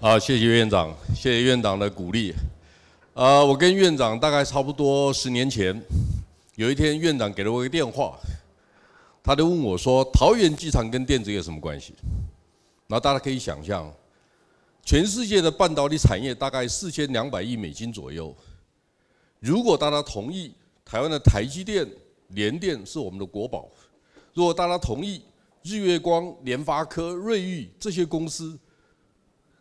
啊，谢谢院长，谢谢院长的鼓励。我跟院长大概差不多10年前，有一天院长给了我一个电话，他就问我说：“桃园机场跟电子有什么关系？”然后大家可以想象，全世界的半导体产业大概4200亿美金左右。如果大家同意，台湾的台积电、联电是我们的国宝；如果大家同意，日月光、联发科、瑞昱这些公司。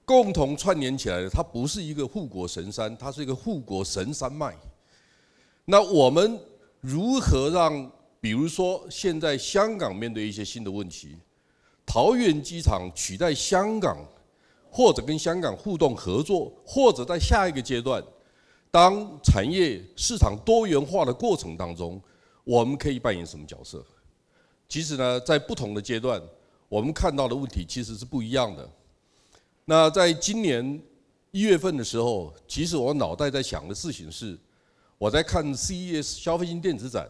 共同串联起来的，它不是一个护国神山，它是一个护国神山脉。那我们如何让，比如说现在香港面对一些新的问题，桃园机场取代香港，或者跟香港互动合作，或者在下一个阶段，当产业市场多元化的过程当中，我们可以扮演什么角色？其实呢，在不同的阶段，我们看到的问题其实是不一样的。 那在今年1月份的时候，其实我脑袋在想的事情是，我在看 CES 消费性电子展，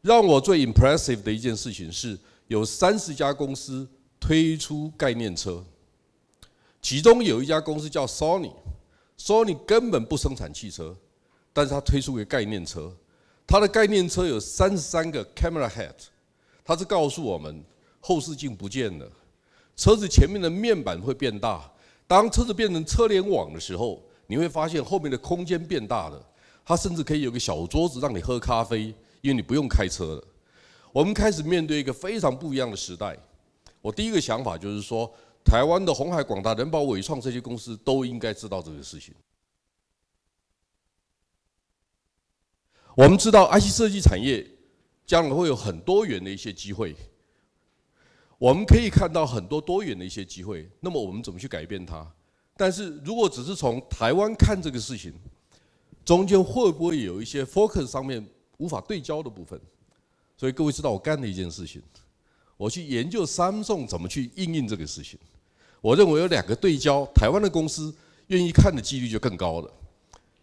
让我最 impressive 的一件事情是，有30家公司推出概念车，其中有一家公司叫 Sony，Sony 根本不生产汽车，但是它推出一个概念车，它的概念车有33个 camera head， 它是告诉我们后视镜不见了。 车子前面的面板会变大，当车子变成车联网的时候，你会发现后面的空间变大了。它甚至可以有个小桌子让你喝咖啡，因为你不用开车了。我们开始面对一个非常不一样的时代。我第一个想法就是说，台湾的鸿海、广达、人保、伟创这些公司都应该知道这个事情。我们知道 IC 设计产业将来会有很多元的一些机会。 我们可以看到很多多元的一些机会，那么我们怎么去改变它？但是如果只是从台湾看这个事情，中间会不会有一些 focus 上面无法对焦的部分？所以各位知道我干了一件事情，我去研究 Samsung 怎么去应用这个事情。我认为有2个对焦，台湾的公司愿意看的几率就更高了。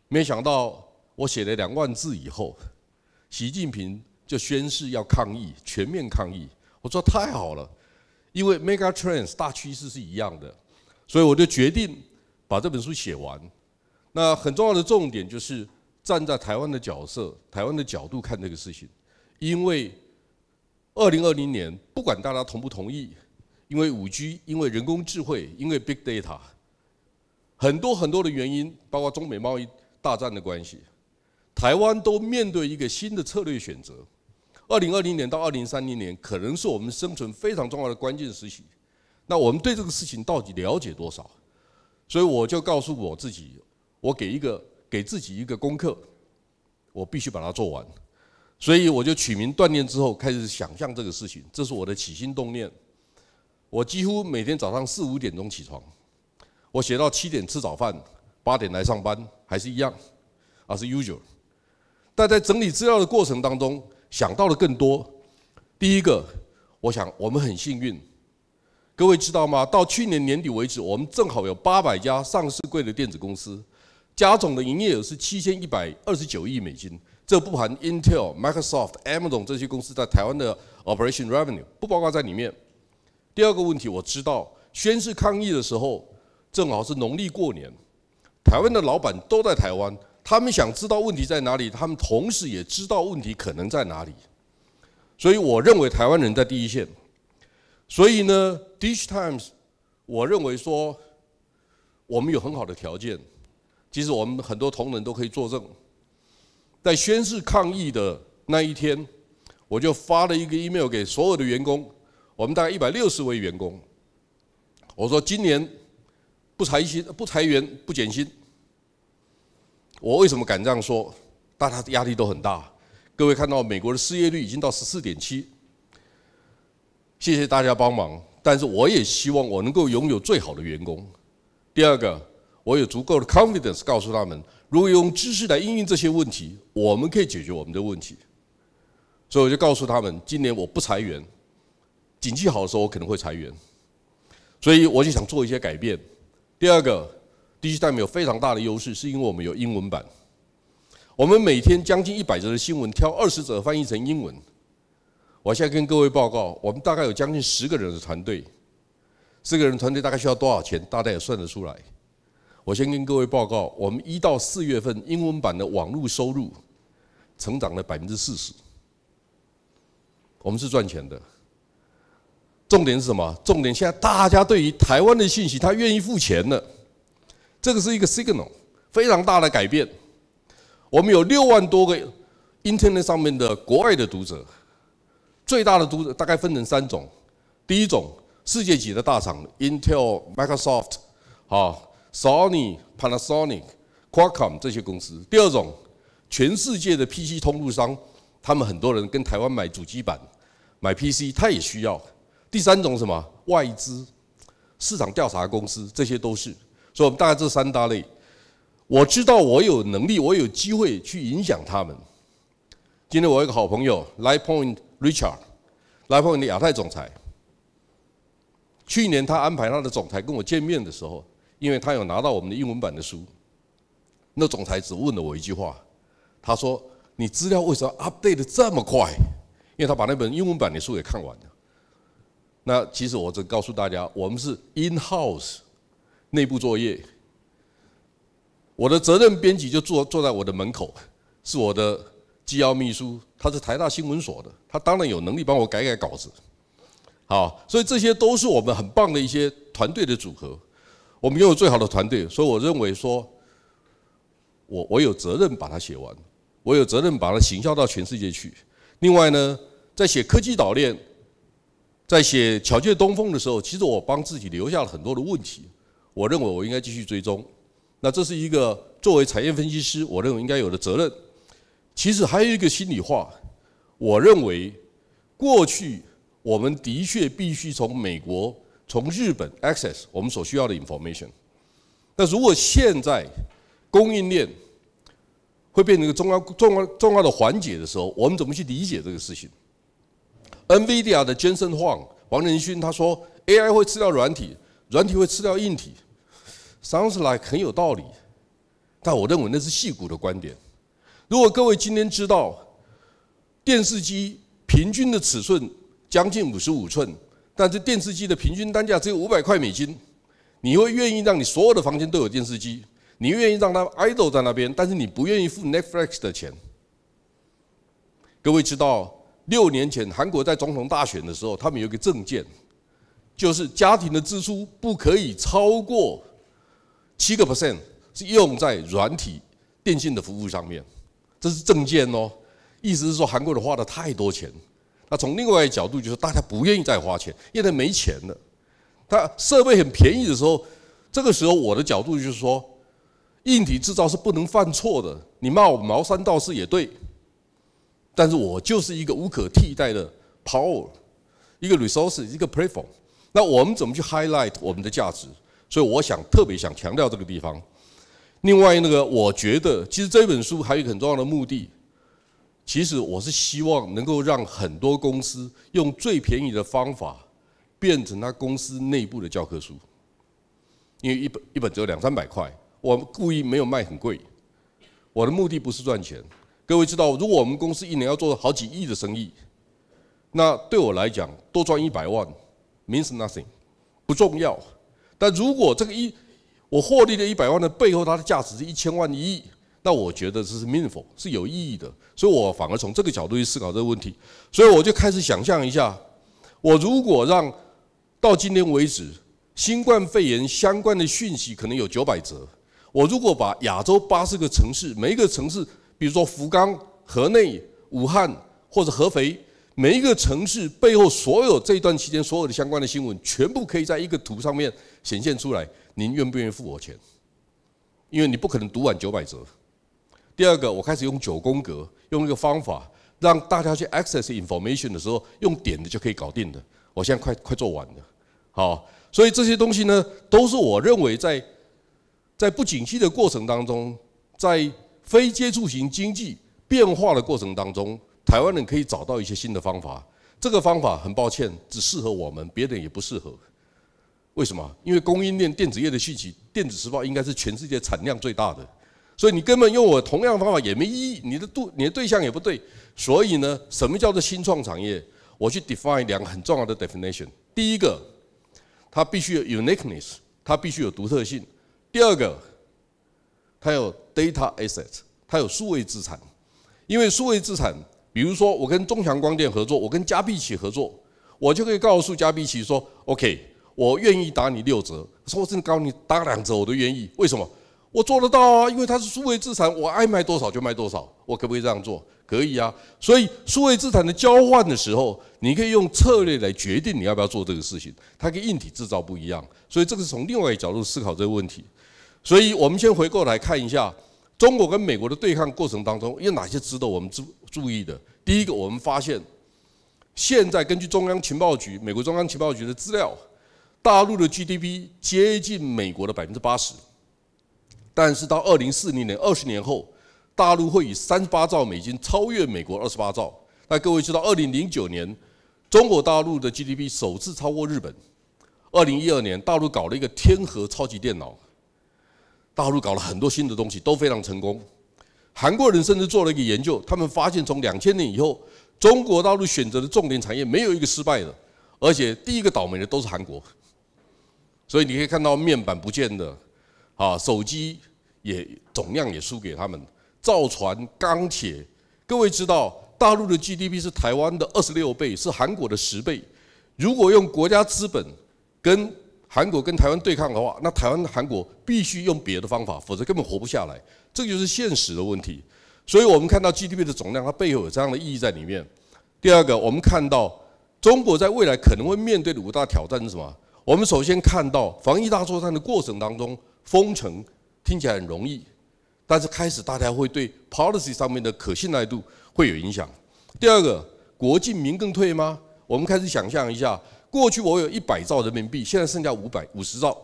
没想到我写了2万字以后，习近平就宣誓要抗议，全面抗议。我说太好了。 因为 mega trends 大趋势是一样的，所以我就决定把这本书写完。那很重要的重点就是站在台湾的角色、台湾的角度看这个事情。因为2020年，不管大家同不同意，因为5G， 因为人工智慧，因为 big data， 很多的原因，包括中美贸易大战的关系，台湾都面对一个新的策略选择。 2020年到2030年，可能是我们生存非常重要的关键时期。那我们对这个事情到底了解多少？所以我就告诉我自己，我给自己一个功课，我必须把它做完。所以我就取名锻炼之后，开始想象这个事情，这是我的起心动念。我几乎每天早上4、5点钟起床，我写到7点吃早饭，8点来上班，还是一样，是 usual。但在整理资料的过程当中， 想到的更多。第一个，我想我们很幸运，各位知道吗？到去年年底为止，我们正好有800家上市柜的电子公司，加总的营业额是7129亿美金，这不含 Intel、Microsoft、Amazon 这些公司在台湾的 operation revenue， 不包括在里面。第二个问题，我知道宣誓抗议的时候，正好是农历过年，台湾的老板都在台湾。 他们想知道问题在哪里，他们同时也知道问题可能在哪里，所以我认为台湾人在第一线。所以呢 ，DIGITIMES， 我认为说我们有很好的条件，其实我们很多同仁都可以作证。在宣誓抗议的那一天，我就发了一个 email 给所有的员工，我们大概160位员工，我说今年不裁员、不减薪。 我为什么敢这样说？大家压力都很大。各位看到美国的失业率已经到14.7%，谢谢大家帮忙。但是我也希望我能够拥有最好的员工。第二个，我有足够的 confidence 告诉他们，如果用知识来应对这些问题，我们可以解决我们的问题。所以我就告诉他们，今年我不裁员，景气好的时候我可能会裁员，所以我就想做一些改变。第二个。 DIGITIMES有非常大的优势，是因为我们有英文版。我们每天将近100则的新闻，挑20则翻译成英文。我现在跟各位报告，我们大概有将近10个人的团队， 4个人团队大概需要多少钱，大家也算得出来。我先跟各位报告，我们1到4月份英文版的网络收入成长了40%，我们是赚钱的。重点是什么？重点现在大家对于台湾的信息，他愿意付钱了，这个是一个 signal， 非常大的改变。我们有6万多个 Internet 上面的国外的读者，最大的读者大概分成3种。第一种，世界级的大厂 Intel、Microsoft、Sony、Panasonic、Qualcomm 这些公司。第二种，全世界的 PC 通路商，他们很多人跟台湾买主机板、买 PC， 他也需要。第三种什么？外资、市场调查公司，这些都是。所以我们大概这3大类。我知道我有能力，我有机会去影响他们。今天我有一个好朋友 Lightpoint Richard，Lightpoint 的亚太总裁。去年他安排他的总裁跟我见面的时候，因为他有拿到我们的英文版的书，那总裁只问了我一句话，他说：“你资料为什么 update 得这么快？”因为他把那本英文版的书也看完了。那其实我只告诉大家，我们是 in-house 内部作业。我的责任编辑就坐在我的门口，是我的机要秘书，他是台大新闻所的，他当然有能力帮我改稿子。好，所以这些都是我们很棒的一些团队的组合，我们拥有最好的团队，所以我认为说，我有责任把它写完，我有责任把它行销到全世界去。另外呢，在写科技岛链，在写巧借东风的时候，其实我帮自己留下了很多的问题，我认为我应该继续追踪。那这是一个作为产业分析师，我认为应该有的责任。其实还有一个心里话，我认为过去我们的确必须从美国、从日本 access 我们所需要的 information。那如果现在供应链会变成一个重要的环节的时候，我们怎么去理解这个事情 ？NVIDIA 的 Jensen Huang 黄仁勋他说 ，AI 会吃掉软体，软体会吃掉硬体。Sounds like 很有道理，但我认为那是矽谷的观点。如果各位今天知道电视机平均的尺寸将近55寸，但是电视机的平均单价只有$500，你会愿意让你所有的房间都有电视机？你愿意让它 idle 在那边？但是你不愿意付 Netflix 的钱。各位知道，6年前韩国在总统大选的时候，他们有一个政见，就是家庭的支出不可以超过7% 是用在软体、电信的服务上面，这是政见哦。意思是说，韩国人花了太多钱。那从另外一个角度，就是大家不愿意再花钱，因为他没钱了。他设备很便宜的时候，这个时候我的角度就是说，硬体制造是不能犯错的。你骂我毛三到四也对，但是我就是一个无可替代的 power， 一个 resource， 一个 platform。那我们怎么去 highlight 我们的价值？所以我想特别想强调这个地方。另外那个，我觉得其实这本书还有一个很重要的目的，其实我是希望能够让很多公司用最便宜的方法变成他公司内部的教科书，因为一本只有200-300块，我故意没有卖很贵。我的目的不是赚钱。各位知道，如果我们公司1年要做好几亿的生意，那对我来讲多赚100万 means nothing， 不重要。但如果这个我获利的100万的背后，它的价值是1000万、1亿，那我觉得这是 meaningful， 是有意义的。所以我反而从这个角度去思考这个问题。所以我就开始想象一下，我如果让到今天为止，新冠肺炎相关的讯息可能有900则，我如果把亚洲80个城市，每一个城市，比如说福冈、河内、武汉或者合肥，每一个城市背后所有这一段期间所有的相关的新闻，全部可以在一个图上面显现出来。您愿不愿意付我钱？因为你不可能读完900则。第二个，我开始用9宫格，用一个方法让大家去 access information 的时候，用点的就可以搞定的。我现在快做完了，好，所以这些东西呢，都是我认为在不景气的过程当中，在非接触型经济变化的过程当中，台湾人可以找到一些新的方法，这个方法很抱歉只适合我们，别人也不适合。为什么？因为供应链电子业的讯息，电子时报应该是全世界产量最大的，所以你根本用我同样的方法也没意义，你的对象也不对。所以呢，什么叫做新创产业？我去 define 2个很重要的 definition。第一个，它必须有 uniqueness， 它必须有独特性。第二个，它有 data asset， 它有数位资产。因为数位资产，比如说我跟中强光电合作，我跟佳必奇合作，我就可以告诉佳必奇说 ，OK， 我愿意打你6折，说甚至高你打2折我都愿意。为什么？我做得到啊，因为它是数位资产，我爱卖多少就卖多少。我可不可以这样做？可以啊。所以数位资产的交换的时候，你可以用策略来决定你要不要做这个事情。它跟硬体制造不一样，所以这个是从另外一个角度思考这个问题。所以我们先回过来看一下中国跟美国的对抗过程当中有哪些值得我们注意的。第一个，我们发现现在根据中央情报局、美国中央情报局的资料，大陆的 GDP 接近美国的80%。但是到2040年，20年后，大陆会以38兆美金超越美国28兆。那各位知道，2009年中国大陆的 GDP 首次超过日本。2012年，大陆搞了一个天河超级电脑，大陆搞了很多新的东西，都非常成功。韩国人甚至做了一个研究，他们发现从2000年以后，中国大陆选择的重点产业没有一个失败的，而且第一个倒霉的都是韩国。所以你可以看到面板不见的，啊，手机也总量也输给他们。造船、钢铁，各位知道，大陆的 GDP 是台湾的26倍，是韩国的10倍。如果用国家资本跟韩国、跟台湾对抗的话，那台湾、韩国必须用别的方法，否则根本活不下来。这就是现实的问题。所以我们看到 GDP 的总量，它背后有这样的意义在里面。第二个，我们看到中国在未来可能会面对的5大挑战是什么？我们首先看到防疫大作战的过程当中，封城听起来很容易。但是开始大家会对 policy 上面的可信赖度会有影响。第二个，国进民更退吗？我们开始想象一下，过去我有100兆人民币，现在剩下550兆，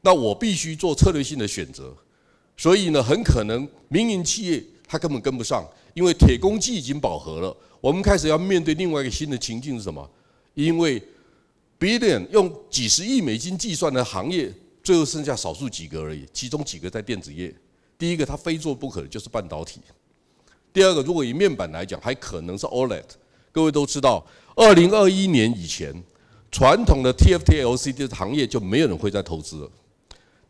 那我必须做策略性的选择。所以呢，很可能民营企业它根本跟不上，因为铁公鸡已经饱和了。我们开始要面对另外一个新的情境是什么？因为 billion 用几十亿美金计算的行业，最后剩下少数几个而已，其中几个在电子业。第一个，它非做不可的就是半导体。第二个，如果以面板来讲，还可能是 OLED。各位都知道，2021年以前，传统的 TFT-LCD 的行业就没有人会再投资了。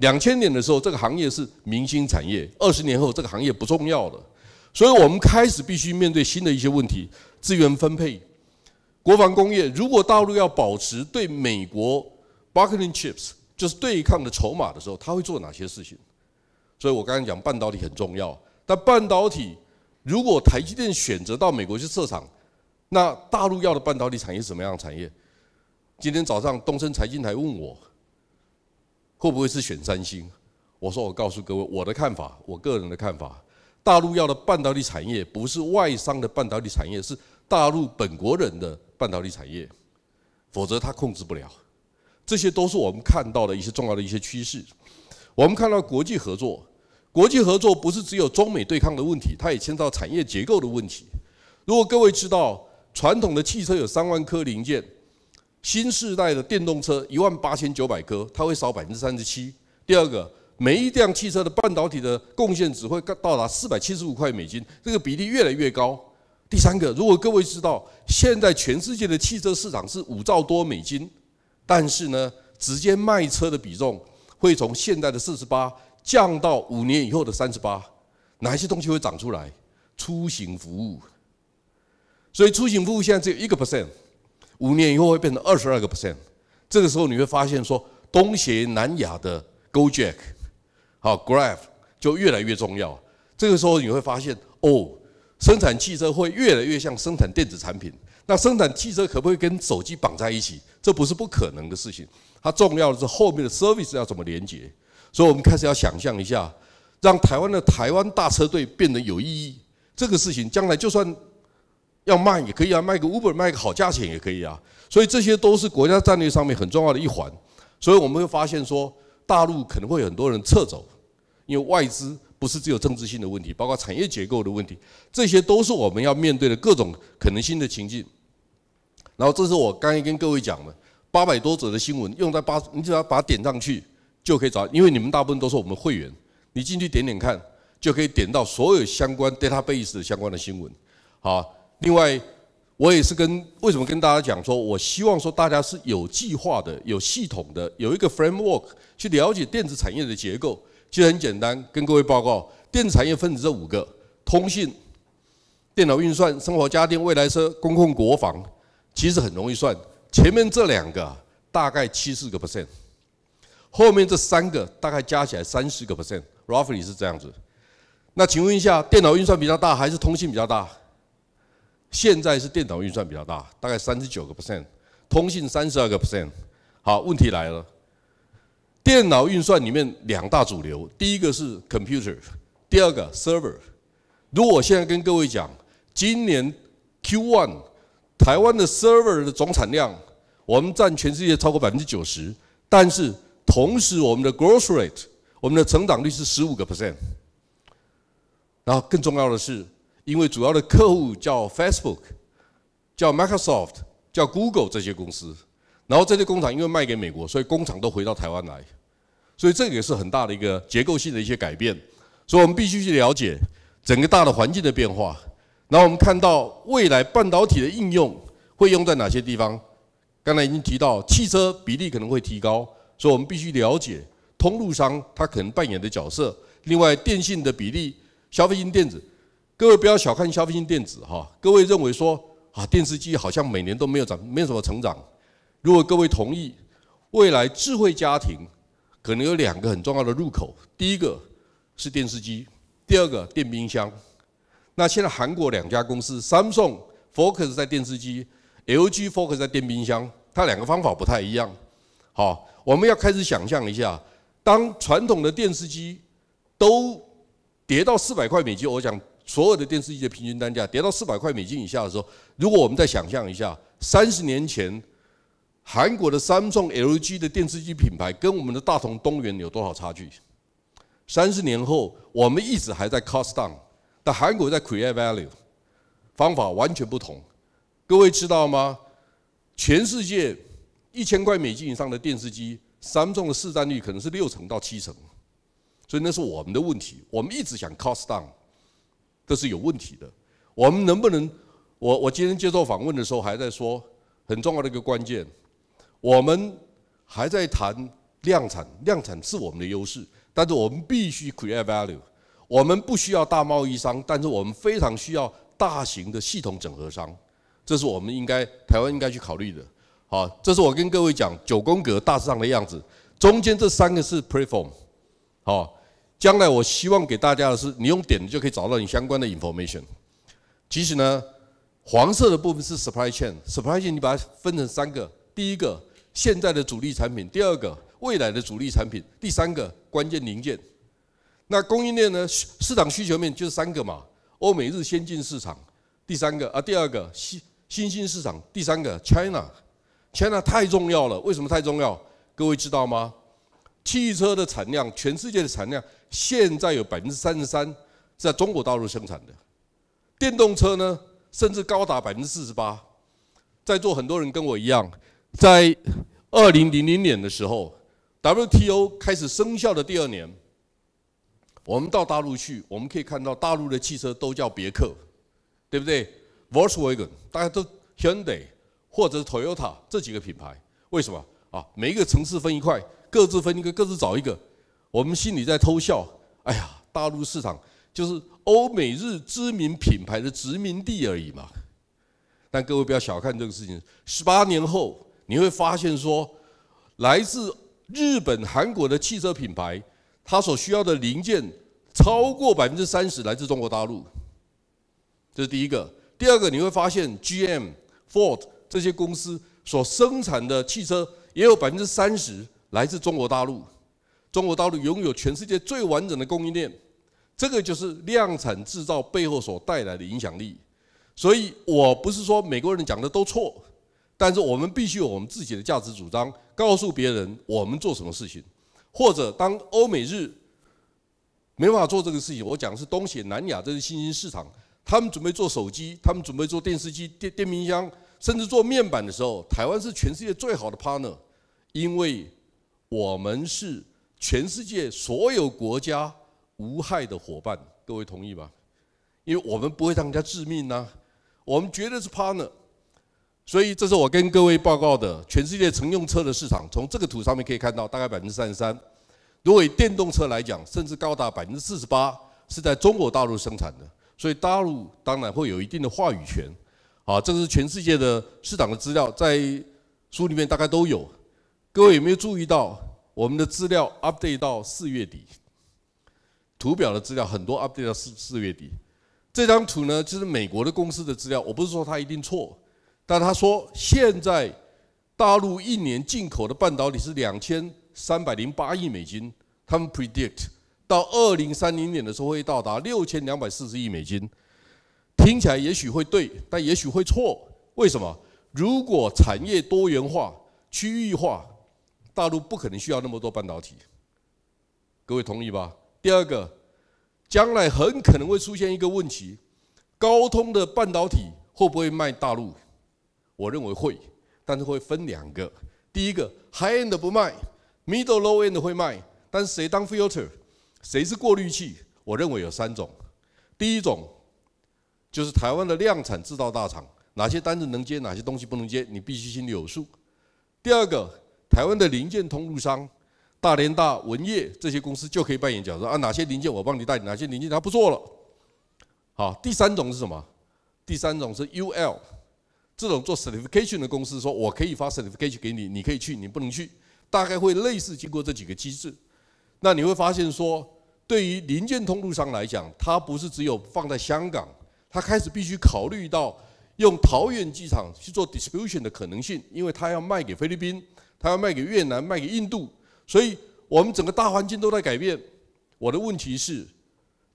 2000年的时候，这个行业是明星产业；20年后，这个行业不重要了。所以我们开始必须面对新的一些问题：资源分配、国防工业。如果大陆要保持对美国 bargaining chips， 就是对抗的筹码的时候，他会做哪些事情？所以我刚才讲半导体很重要，但半导体如果台积电选择到美国去设厂，那大陆要的半导体产业是什么样的产业？今天早上东森财经台问我，会不会是选三星？我说我告诉各位我的看法，我个人的看法，大陆要的半导体产业不是外商的半导体产业，是大陆本国人的半导体产业，否则他控制不了。这些都是我们看到的一些重要的一些趋势。我们看到国际合作。国际合作不是只有中美对抗的问题，它也牵涉到产业结构的问题。如果各位知道，传统的汽车有3万颗零件，新世代的电动车18900颗，它会少37%。第二个，每一辆汽车的半导体的贡献值会到达475块美金，这个比例越来越高。第三个，如果各位知道，现在全世界的汽车市场是5兆多美金，但是呢，直接卖车的比重会从现在的48%。降到5年以后的38%，哪些东西会长出来？出行服务，所以出行服务现在只有1%，5年以后会变成22%。这个时候你会发现说，东协南亚的 Gojek、好 Grab 就越来越重要。这个时候你会发现，哦，生产汽车会越来越像生产电子产品。那生产汽车可不可以跟手机绑在一起？这不是不可能的事情。它重要的是后面的 service 要怎么连接。所以我们开始要想象一下，让台湾大车队变得有意义。这个事情将来就算要卖也可以啊，卖个 Uber 卖个好价钱也可以啊。所以这些都是国家战略上面很重要的一环。所以我们会发现说，大陆可能会有很多人撤走，因为外资不是只有政治性的问题，包括产业结构的问题，这些都是我们要面对的各种可能性的情境。然后这是我刚才跟各位讲的800多则的新闻，用在你只要把它点上去。就可以找，因为你们大部分都是我们会员，你进去点点看，就可以点到所有相关 database 的相关的新闻。好，另外我也是为什么跟大家讲说，我希望说大家是有计划的、有系统的、有一个 framework 去了解电子产业的结构。其实很简单，跟各位报告，电子产业分成这五个：通信、电脑运算、生活家电、未来车、公共国防。其实很容易算，前面这两个大概74%，后面这三个大概加起来30%，roughly 是这样子。那请问一下，电脑运算比较大还是通信比较大？ 现在是电脑运算比较大，大概39%，通信32%。好，问题来了，电脑运算里面两大主流，第一个是 computer， 第二个 server。如果我现在跟各位讲，今年 Q1 台湾的 server 的总产量，我们占全世界超过90%，但是同时我们的 growth rate， 我们的成长率是15%。然后更重要的是， 因为主要的客户叫 Facebook、叫 Microsoft、叫 Google 这些公司，然后这些工厂因为卖给美国，所以工厂都回到台湾来，所以这个也是很大的一个结构性的一些改变。所以我们必须去了解整个大的环境的变化，然后我们看到未来半导体的应用会用在哪些地方。刚才已经提到汽车比例可能会提高，所以我们必须了解通路商他可能扮演的角色。另外，电信的比例、消费性电子。 各位不要小看消费性电子哈！各位认为说啊，电视机好像每年都没有涨，没有什么成长。如果各位同意，未来智慧家庭可能有两个很重要的入口，第一个是电视机，第二个电冰箱。那现在韩国两家公司 ，Samsung focus 在电视机 ，LG focus 在电冰箱，它两个方法不太一样。好，我们要开始想象一下，当传统的电视机都跌到$400，我讲 所有的电视机的平均单价跌到$400以下的时候，如果我们再想象一下，30年前韩国的 Samsung、LG 的电视机品牌跟我们的大同东元有多少差距？30年后，我们一直还在 cost down， 但韩国在 create value， 方法完全不同。各位知道吗？全世界$1000以上的电视机 ，Samsung 的市占率可能是6%到7%，所以那是我们的问题。我们一直想 cost down。 这是有问题的。我们能不能？我今天接受访问的时候还在说很重要的一个关键，我们还在谈量产，量产是我们的优势，但是我们必须 create value。我们不需要大贸易商，但是我们非常需要大型的系统整合商，这是我们台湾应该去考虑的。好，这是我跟各位讲9宫格大致上的样子，中间这三个是 platform。好。 将来我希望给大家的是，你用点就可以找到你相关的 information。其实呢，黄色的部分是 supply chain，supply chain 你把它分成三个：第一个，现在的主力产品；第二个，未来的主力产品；第三个，关键零件。那供应链呢，市场需求面就是三个嘛：欧美日先进市场，第二个新兴市场，第三个 China。China 太重要了，为什么太重要？各位知道吗？ 汽车的产量，全世界的产量，现在有33%是在中国大陆生产的。电动车呢，甚至高达48%。在座很多人跟我一样，在2000年的时候 ，WTO 开始生效的第二年，我们到大陆去，我们可以看到大陆的汽车都叫别克，对不对 ？Volkswagen， 大家都 Hyundai 或者是 Toyota 这几个品牌，为什么？啊，每一个城市分一块。 各自分一个，各自找一个，我们心里在偷笑。哎呀，大陆市场就是欧美日知名品牌的殖民地而已嘛。但各位不要小看这个事情，18年后你会发现说，来自日本、韩国的汽车品牌，它所需要的零件超过30%来自中国大陆。这是第一个。第二个，你会发现 GM、Ford 这些公司所生产的汽车也有30%。 来自中国大陆，中国大陆拥有全世界最完整的供应链，这个就是量产制造背后所带来的影响力。所以我不是说美国人讲的都错，但是我们必须有我们自己的价值主张，告诉别人我们做什么事情。或者当欧美日没办法做这个事情，我讲的是东协、南亚这些新兴市场，他们准备做手机，他们准备做电视机、电冰箱，甚至做面板的时候，台湾是全世界最好的 partner， 因为 我们是全世界所有国家无害的伙伴，各位同意吗？因为我们不会让人家致命啊，我们绝对是 partner。所以这是我跟各位报告的，全世界乘用车的市场，从这个图上面可以看到，大概33%。如果以电动车来讲，甚至高达48%是在中国大陆生产的，所以大陆当然会有一定的话语权。啊，这是全世界的市场的资料，在书里面大概都有。各位有没有注意到，我们的资料 update 到4月底？图表的资料很多 update 到4月底。这张图呢，就是美国的公司的资料，我不是说它一定错。 但他说，现在大陆一年进口的半导体是2308亿美金，他们 predict 到2030年的时候会到达6240亿美金。听起来也许会对，但也许会错。为什么？如果产业多元化、区域化，大陆不可能需要那么多半导体。各位同意吧？第二个，将来很可能会出现一个问题：高通的半导体会不会卖大陆？ 我认为会，但是会分两个。第一个 ，high end 的不卖 ，middle low end 的会卖，但是谁当 filter， 谁是过滤器？我认为有3种。第一种就是台湾的量产制造大厂，哪些单子能接，哪些东西不能接，你必须心里有数。第二个，台湾的零件通路商，大连大、文业这些公司就可以扮演角色啊，哪些零件我帮你代理，哪些零件他不做了。好，第三种是什么？第三种是 UL。 这种做 certification 的公司说，我可以发 certification 给你，你可以去，你不能去，大概会类似经过这几个机制。那你会发现说，对于零件通路商来讲，它不是只有放在香港，它开始必须考虑到用桃园机场去做 distribution 的可能性，因为它要卖给菲律宾，它要卖给越南，卖给印度，所以我们整个大环境都在改变。我的问题是，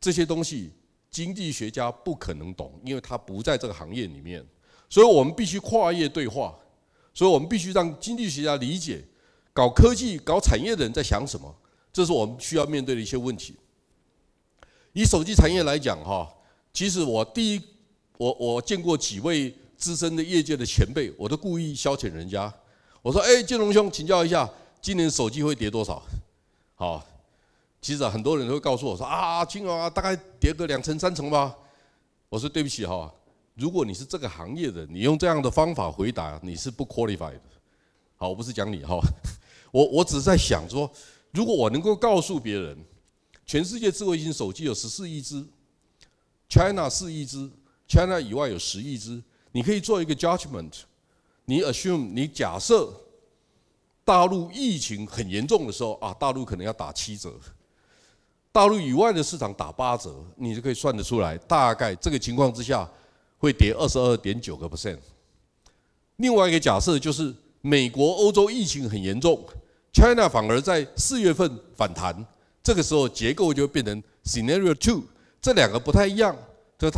这些东西经济学家不可能懂，因为他不在这个行业里面。 所以我们必须跨业对话，所以我们必须让经济学家理解，搞科技、搞产业的人在想什么，这是我们需要面对的一些问题。以手机产业来讲，哈，其实我见过几位资深的业界的前辈，我都故意消遣人家。我说：“哎，建龙兄，请教一下，今年手机会跌多少？”好，其实很多人都会告诉我说：“啊，金融啊，大概跌个2成3成吧。”我说：“对不起，哈。” 如果你是这个行业的，你用这样的方法回答，你是不 qualified 的。好，我不是讲你哈，我只是在想说，如果我能够告诉别人，全世界智慧型手机有14亿只 ，China 4亿只 ，China 以外有10亿只，你可以做一个 judgment， 你 assume 你假设大陆疫情很严重的时候啊，大陆可能要打7折。 大陆以外的市场打8折，你就可以算得出来，大概这个情况之下。 会跌22.9%。另外一个假设就是，美国、欧洲疫情很严重 ，China 反而在4月份反弹，这个时候结构就变成 Scenario 2， 这两个不太一样，就是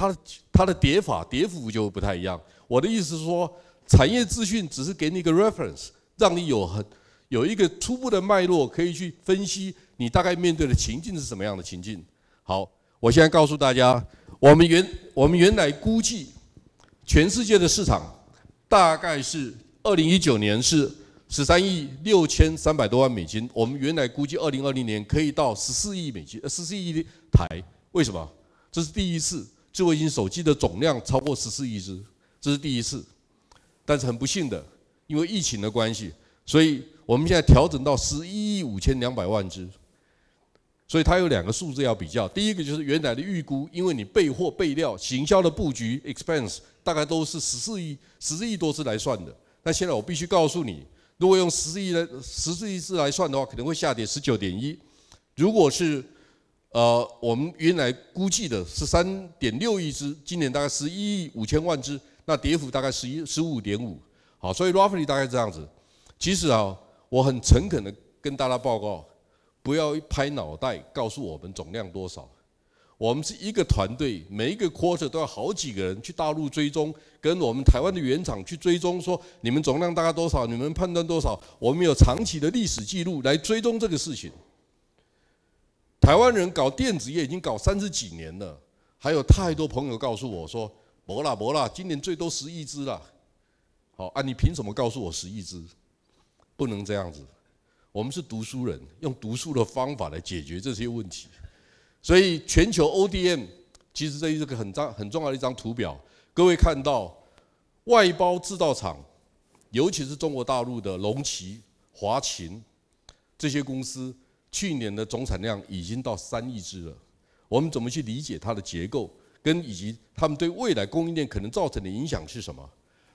它的跌法、跌幅就不太一样。我的意思是说，产业资讯只是给你一个 reference， 让你有一个初步的脉络，可以去分析你大概面对的情境是什么样的情境。好，我现在告诉大家。 我们原来估计，全世界的市场大概是2019年是13亿6300多万美金，我们原来估计2020年可以到14亿美金，14亿台。为什么？这是第一次智慧型手机的总量超过14亿只，这是第一次。但是很不幸的，因为疫情的关系，所以我们现在调整到11亿5200万只。 所以它有2个数字要比较，第一个就是原来的预估，因为你备货备料、行销的布局 expense 大概都是14亿多只来算的。那现在我必须告诉你，如果用14亿只来算的话，可能会下跌19.1%。如果是我们原来估计的是13.6亿只，今年大概11亿5千万只，那跌幅大概15.5%。好，所以 roughly 大概这样子。其实啊，我很诚恳的跟大家报告。 不要拍脑袋告诉我们总量多少，我们是一个团队，每一个 quarter 都要好几个人去大陆追踪，跟我们台湾的原厂去追踪，说你们总量大概多少，你们判断多少，我们有长期的历史记录来追踪这个事情。台湾人搞电子业已经搞30几年了，还有太多朋友告诉我说，没啦，今年最多10亿只啦。好啊，你凭什么告诉我10亿只？不能这样子。 我们是读书人，用读书的方法来解决这些问题。所以全球 ODM 其实这是个很重要的一张图表。各位看到外包制造厂，尤其是中国大陆的龙旗、华勤这些公司，去年的总产量已经到3亿只了。我们怎么去理解它的结构，跟以及他们对未来供应链可能造成的影响是什么？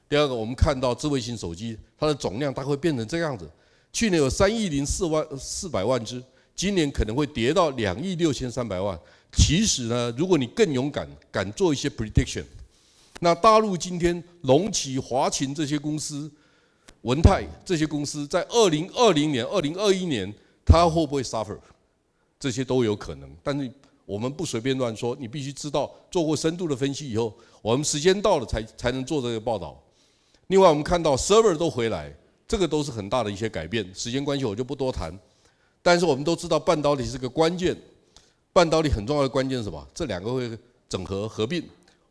第二个，我们看到智慧型手机它的总量大概会变成这样子，去年有3亿04百万只，今年可能会跌到2亿6300万。其实呢，如果你更勇敢，敢做一些 prediction。 那大陆今天龙旗、华勤这些公司、文泰这些公司，在2020年、2021年，它会不会 suffer？ 这些都有可能。但是我们不随便乱说，你必须知道，做过深度的分析以后，我们时间到了才能做这个报道。另外，我们看到 server 都回来，这个都是很大的一些改变。时间关系，我就不多谈。但是我们都知道，半导体是个关键，半导体很重要的关键是什么？这两个会整合合并。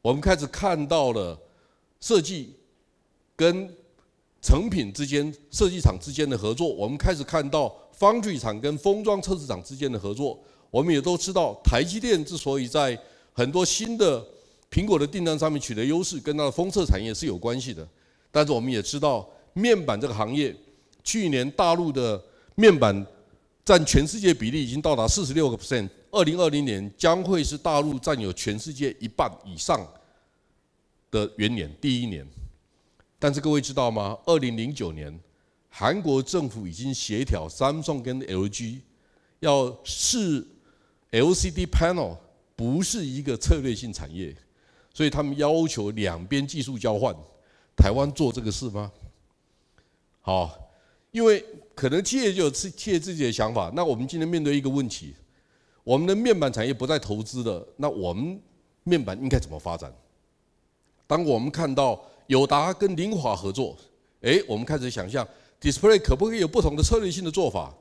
我们开始看到了设计跟成品之间、设计厂之间的合作。我们开始看到foundry厂跟封装测试厂之间的合作。我们也都知道，台积电之所以在很多新的苹果的订单上面取得优势，跟它的封测产业是有关系的。但是我们也知道，面板这个行业，去年大陆的面板占全世界比例已经到达46%。 2020年将会是大陆占有全世界1半以上的元年，第一年。但是各位知道吗？2009年，韩国政府已经协调 Samsung 跟 LG， 要视 LCD panel 不是一个策略性产业，所以他们要求两边技术交换。台湾做这个事吗？好，因为可能企业自己的想法。那我们今天面对一个问题。 我们的面板产业不再投资了，那我们面板应该怎么发展？当我们看到友达跟凌华合作，我们开始想象 display 可不可以有不同的策略性的做法？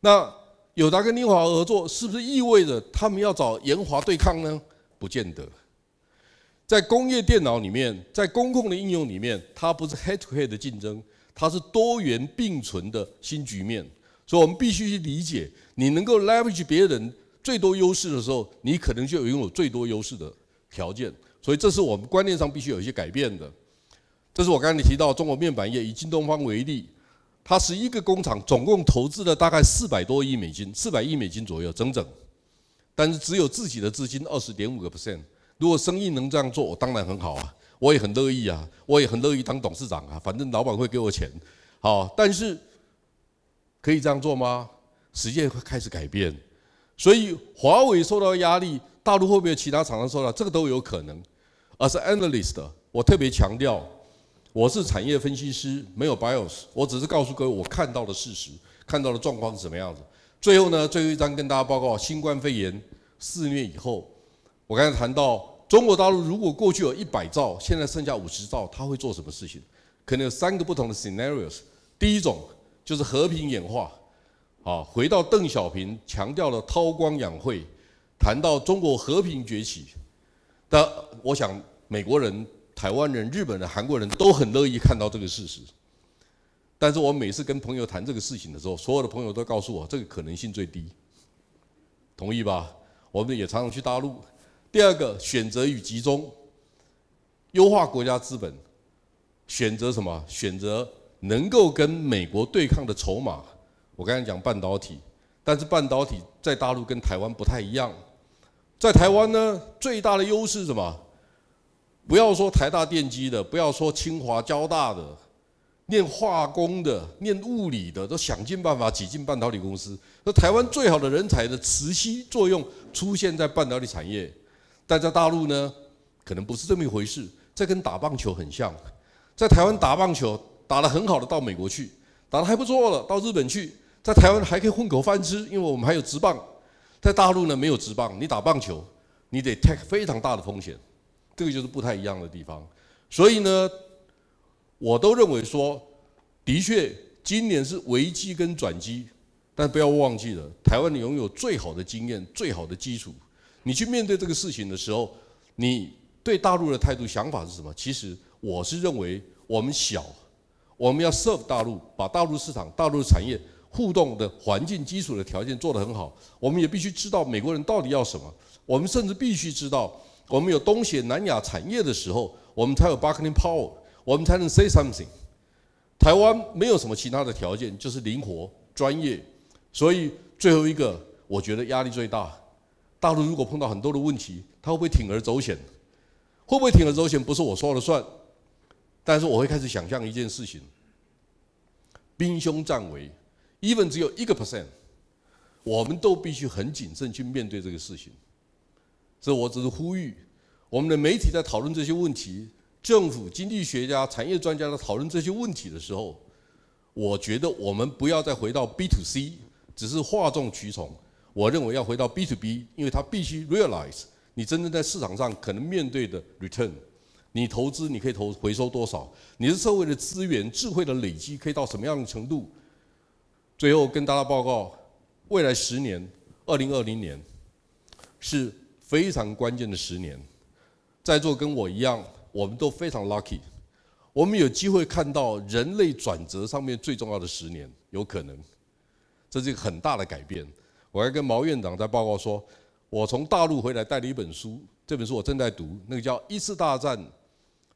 那友达跟凌华合作，是不是意味着他们要找研华对抗呢？不见得。在工业电脑里面，在工控的应用里面，它不是 head to head 的竞争，它是多元并存的新局面。 所以我们必须去理解，你能够 leverage 别人最多优势的时候，你可能就拥有最多优势的条件。所以这是我们观念上必须有一些改变的。这是我刚才提到中国面板业，以京东方为例，它11个工厂总共投资了大概400多亿美金，400亿美金左右整整。但是只有自己的资金20.5%。如果生意能这样做，我当然很好啊，我也很乐意啊，我也很乐意当董事长啊，反正老板会给我钱。好，但是。 可以这样做吗？世界会开始改变，所以华为受到压力，大陆会不会有其他厂商受到？这个都有可能。而是 analyst， 我特别强调，我是产业分析师，没有 bias， 我只是告诉各位我看到的事实，看到的状况是什么样子。最后呢，最后一章跟大家报告，新冠肺炎肆虐以后，我刚才谈到中国大陆如果过去有100兆，现在剩下50兆，它会做什么事情？可能有3个不同的 scenarios。第一种。 就是和平演化，啊，回到邓小平强调了韬光养晦，谈到中国和平崛起，但我想美国人、台湾人、日本人、韩国人都很乐意看到这个事实。但是我每次跟朋友谈这个事情的时候，所有的朋友都告诉我这个可能性最低，同意吧？我们也常常去大陆。第二个，选择与集中，优化国家资本，选择什么？选择。 能够跟美国对抗的筹码，我刚才讲半导体，但是半导体在大陆跟台湾不太一样。在台湾呢，最大的优势是什么？不要说台大电机的，不要说清华交大的，念化工的、念物理的，都想尽办法挤进半导体公司。那台湾最好的人才的磁吸作用出现在半导体产业，但在大陆呢，可能不是这么一回事。这跟打棒球很像，在台湾打棒球。 打得很好的到美国去，打得还不错了到日本去，在台湾还可以混口饭吃，因为我们还有职棒。在大陆呢没有职棒，你打棒球，你得 take 非常大的风险，这个就是不太一样的地方。所以呢，我都认为说，的确今年是危机跟转机，但不要忘记了，台湾拥有最好的经验、最好的基础。你去面对这个事情的时候，你对大陆的态度、想法是什么？其实我是认为我们小。 我们要 serve 大陆，把大陆市场、大陆产业互动的环境基础的条件做得很好。我们也必须知道美国人到底要什么。我们甚至必须知道，我们有东协、南亚产业的时候，我们才有bargaining power。我们才能 say something。台湾没有什么其他的条件，就是灵活、专业。所以最后一个，我觉得压力最大。大陆如果碰到很多的问题，他会不会铤而走险？会不会铤而走险不是我说了算，但是我会开始想象一件事情：兵凶战危 ，even 只有1%， 我们都必须很谨慎去面对这个事情。所以我只是呼吁，我们的媒体在讨论这些问题，政府、经济学家、产业专家在讨论这些问题的时候，我觉得我们不要再回到 B to C， 只是哗众取宠。我认为要回到 B to B， 因为它必须 realize 你真正在市场上可能面对的 return， 你投资你可以回收多少，你是社会的资源、智慧的累积可以到什么样的程度。最后跟大家报告，未来10年，2020年是非常关键的10年。在座跟我一样，我们都非常 lucky， 我们有机会看到人类转折上面最重要的10年，有可能，这是一个很大的改变。我还跟毛院长在报告说，我从大陆回来带了一本书，这本书我正在读，那个叫《一次大战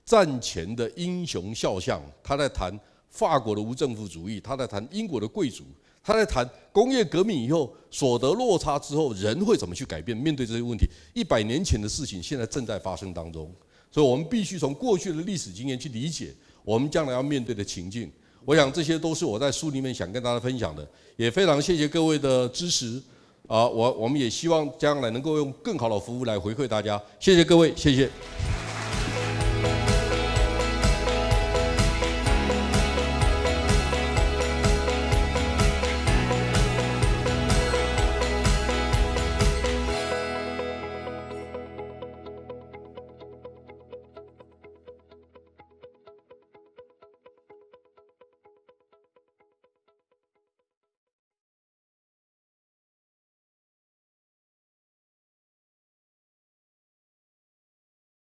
战前的英雄肖像》，他在谈法国的无政府主义，他在谈英国的贵族，他在谈工业革命以后所得落差之后人会怎么去改变，面对这些问题，100年前的事情现在正在发生当中，所以我们必须从过去的历史经验去理解我们将来要面对的情境。我想这些都是我在书里面想跟大家分享的，也非常谢谢各位的支持啊！我们也希望将来能够用更好的服务来回馈大家，谢谢各位，谢谢。